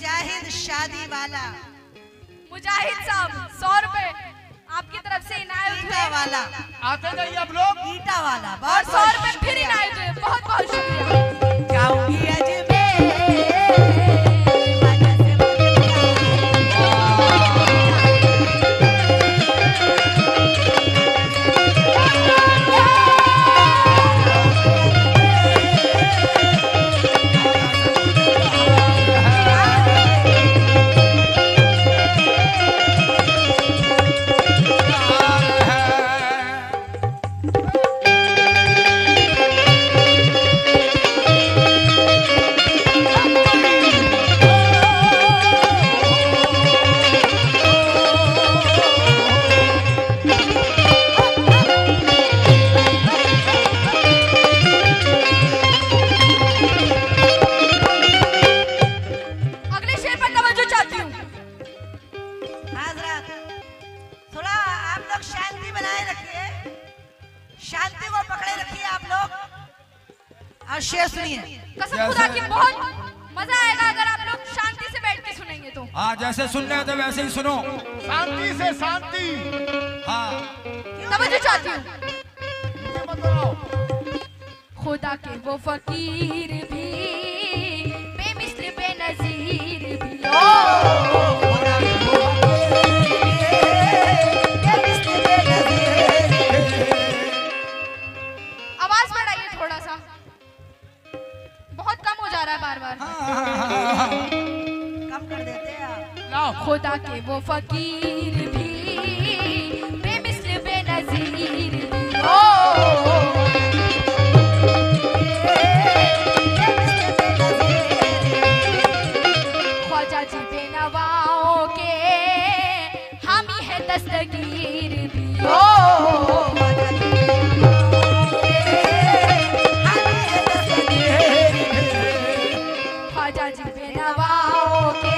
मुजाहिद शादी वाला। मुजाहिद साहब 100 रुपए आपकी तरफ से इनायत हुआ वाला आते जाइए आप लोग ईटा वाला और 100 रुपए फिर इनायत हुए। बहुत बहुत शुक्रिया। जाऊंगी अजय जैसे सुनना है तो वैसे ही सुनो, शांति से शांति। हाँ तवज्जो चाहती हूँ। खुदा के वो फकीर भी बेमिस्र बेनजीर भी आवाज बढ़ाइए थोड़ा सा, बहुत कम हो जा रहा है बार बार। कम कर देते हैं खुदा के वो फकीर भी बेमिस्र बेनजीर भी। ख्वाजा जी बेनवाओं के हामी है दस्तगीर भी। ख्वाजा जी बेनवाओं के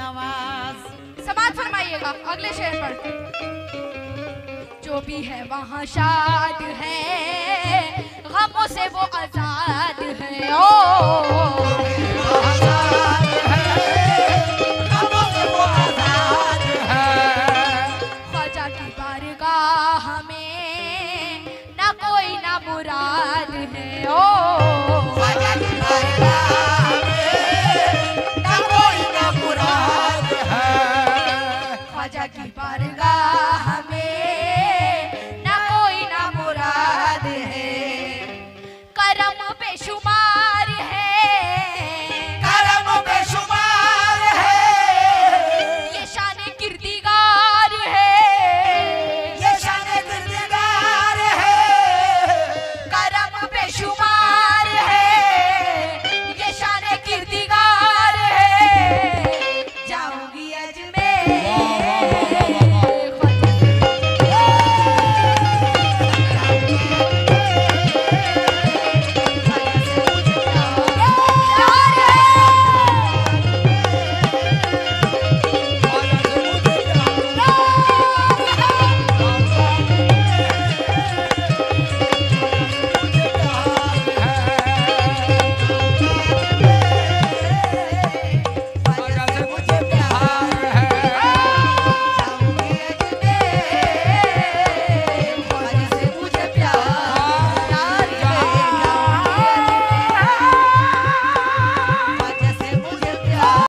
नवाज। समाज फरमाइएगा अगले शेर पर। जो भी है वहाँ शाद है, गमों से वो आजाद है, ओ आजाद है।